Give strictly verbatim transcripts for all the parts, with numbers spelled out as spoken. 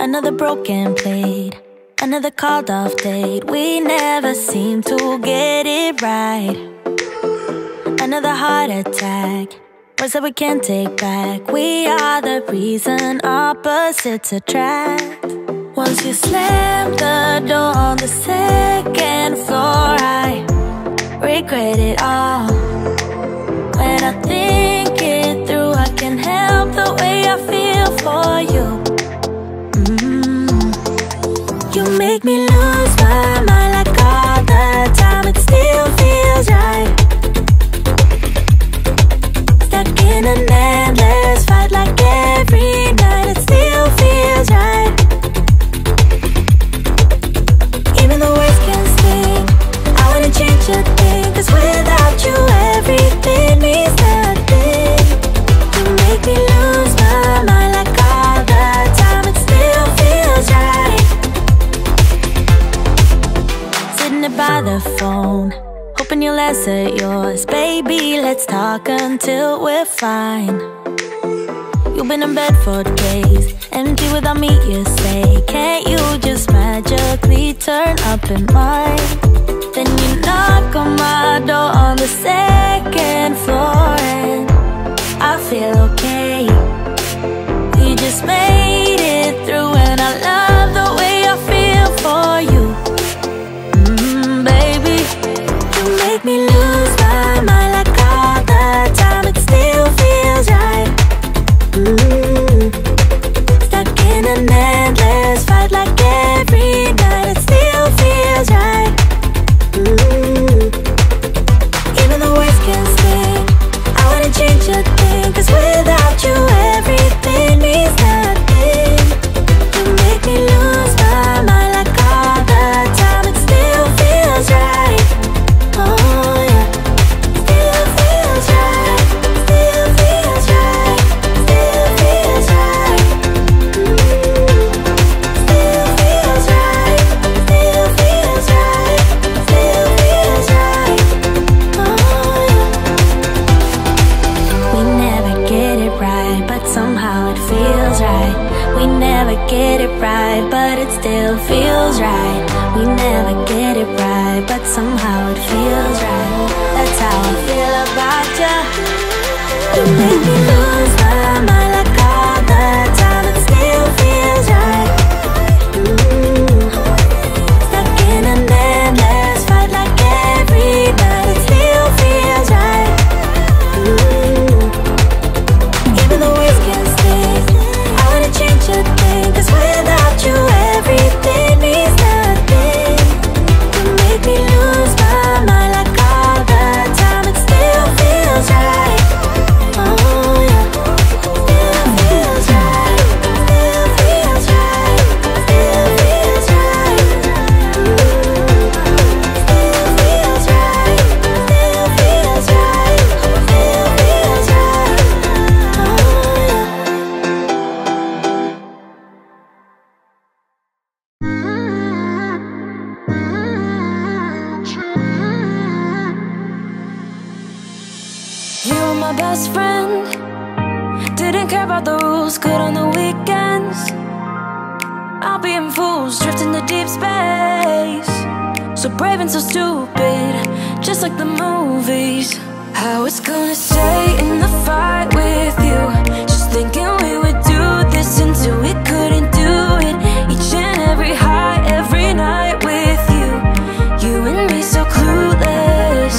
Another broken plate, another called off date. We never seem to get it right. Another heart attack, words that we can't take back. We are the reason opposites attract. Once you slam the door on the second floor, I regret it all. When I think it through, I can't help the way I feel for you. You make me lose my mind like all the time. It still feels right. Stuck in an endless fight like every night. It still feels right. Even the words can sting. I wanna change a thing, 'cause without you everything means nothing. You make me lose my mind like all the time. It still feels right. By the phone, hoping you'll answer yours. Baby, let's talk until we're fine. You've been in bed for days, empty without me, you say. Can't you just magically turn up in mine? Then you knock on my door on the second floor, and I feel okay. We just made it through, and I love the way I feel for you. Make me lose my mind like all the time. It still feels right. Mm-hmm. Stuck in an endless fight like every night. It still feels right. Mm-hmm. Even the words can sting. I wanna change a thing, 'cause without you everything means nothing. You make me lose my mind like all the time. It still feels right. Get it right, but it still feels right. We never get it right, but somehow it feels right. That's how I feel about ya. You make me lose my mind like all the time. It still feels right. Mm-hmm. Stuck in an endless fight like every night. It still feels right. Mm-hmm. Even the words can sting. I wanna change a thing, 'cause without you everything means nothing. You make me lose my mind like all the my best friend. Didn't care about the rules, good on the weekends. I'll be in fools, drifting to deep space. So brave and so stupid, just like the movies. I was gonna stay in the fight with you, just thinking we would do this until we couldn't do it. Each and every high, every night with you, you and me so clueless.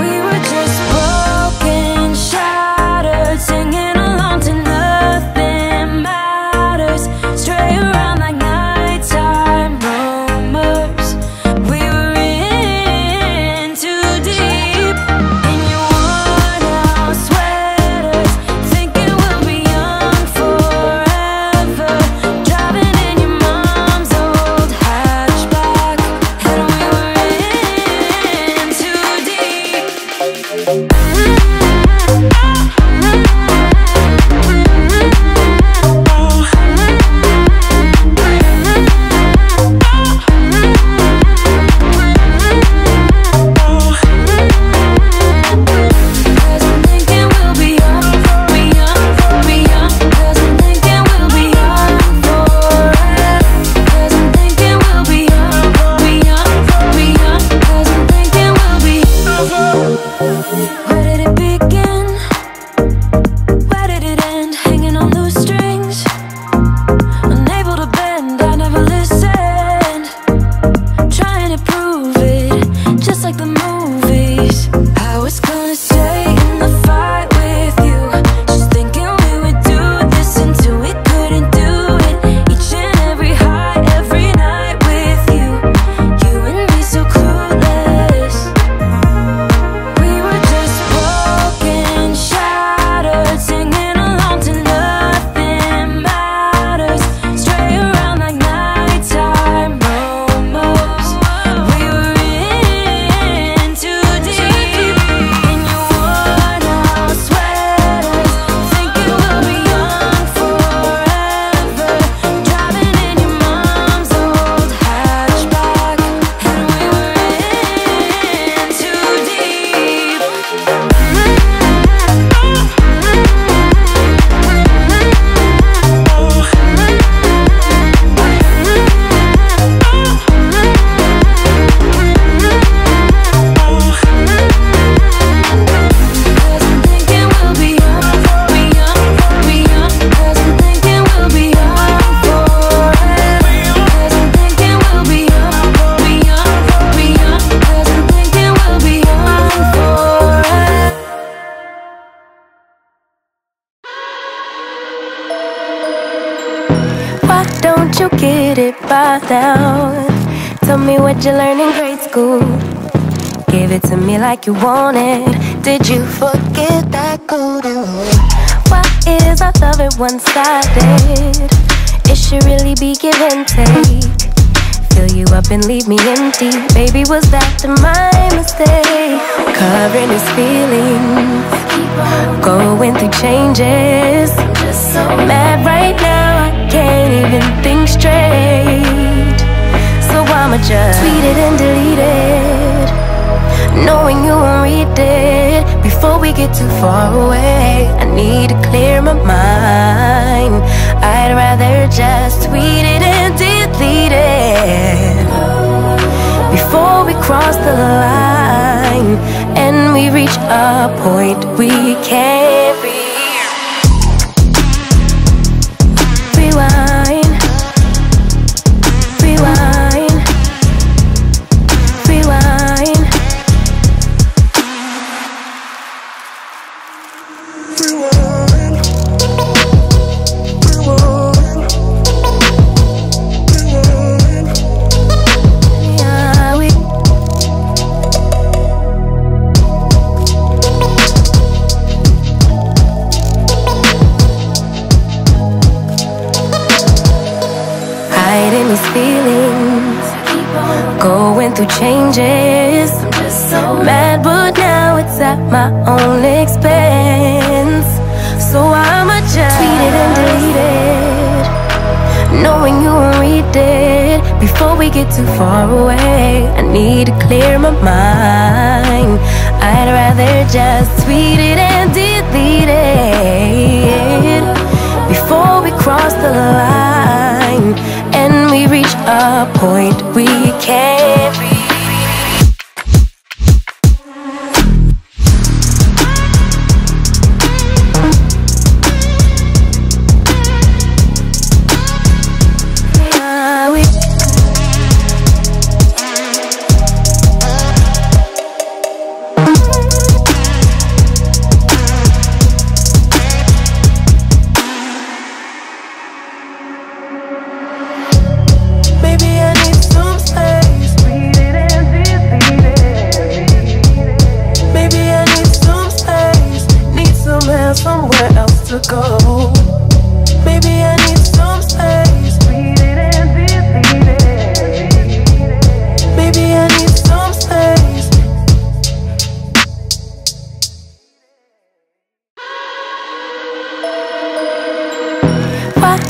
We were just broken, shattered, singing along to nothing matters. Stray around like nighttime rumors. We were in too deep. In your worn out sweaters, thinking we'll be young forever. Driving in your mom's old hatchback, and we were in too deep. Where did it begin? Where did it end? Hanging on loose strings, unable to bend, I never listened. Trying to prove it, just like the movies. I was gonna stay in the fight with you, just thinking we would do this until we couldn't do it. Each and every high, every night with you, you and me so clueless. We were just broken, shattered, singing along to nothing matters. Stray around like nighttime rumors. We were in too deep. In your worn out sweaters, thinking we'll be young forever. Driving in your mom's old hatchback, and we were in too deep. Why don't you get it by now? Tell me what you learned in grade school. Give it to me like you want it. Did you forget that golden rule? Why is our love it one-sided? It should really be give and take. Fill you up and leave me empty. Baby, was that my mistake? Covering his feelings, going through changes. Just so mad right now, can't even think straight. So I'ma just tweet it and delete it, knowing you won't read it. Before we get too far away, I need to clear my mind. I'd rather just tweet it and delete it before we cross the line and we reach a point we can't reach. Feelings, going through changes. I'm just so mad, but now it's at my own expense. So I'ma just tweet it and delete it, knowing you won't read it. Before we get too far away, I need to clear my mind. I I'd rather just tweet it and delete it before we cross the line and we reach a point we can't reach.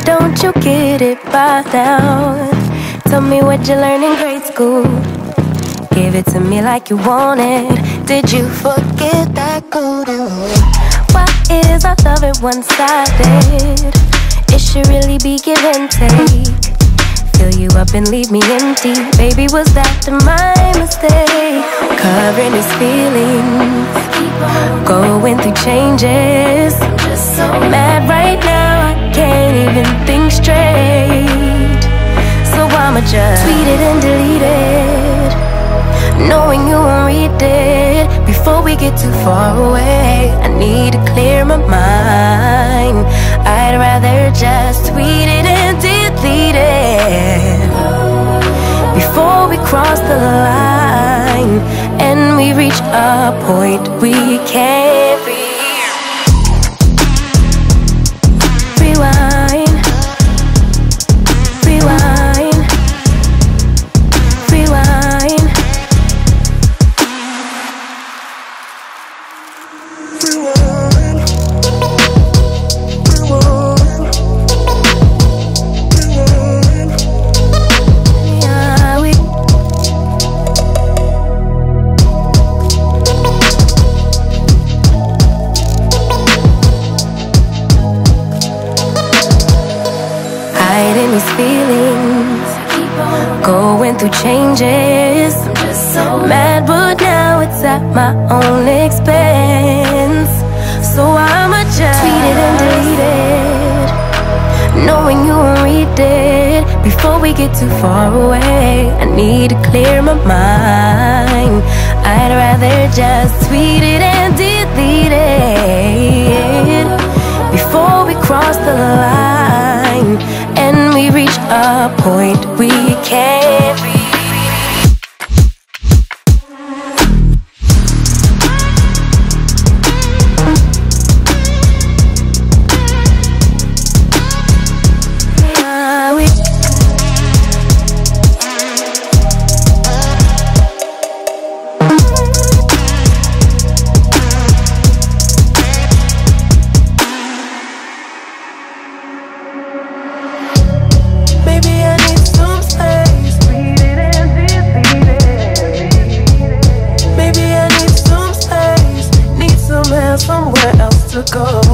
Don't you get it by now? Tell me what you learned in grade school. Give it to me like you want it. Did you forget that golden rule? Why is our love it one-sided? It should really be give and take. Fill you up and leave me empty. Baby, was that my mistake? Covering his feelings, going through changes. I'm mad right now, can't even think straight, so I'ma just tweet it and delete it, knowing you won't read it. Before we get too far away, I need to clear my mind. I'd rather just tweet it and delete it before we cross the line and we reach a point we can't reach. Feelings, going through changes. I'm just so mad, but now it's at my own expense. So I'ma just tweet it and delete it, knowing you won't read it. Before we get too far away, I need to clear my mind. I'd rather just tweet it and delete it before we cross the line and we reach a point we can't reach. Go.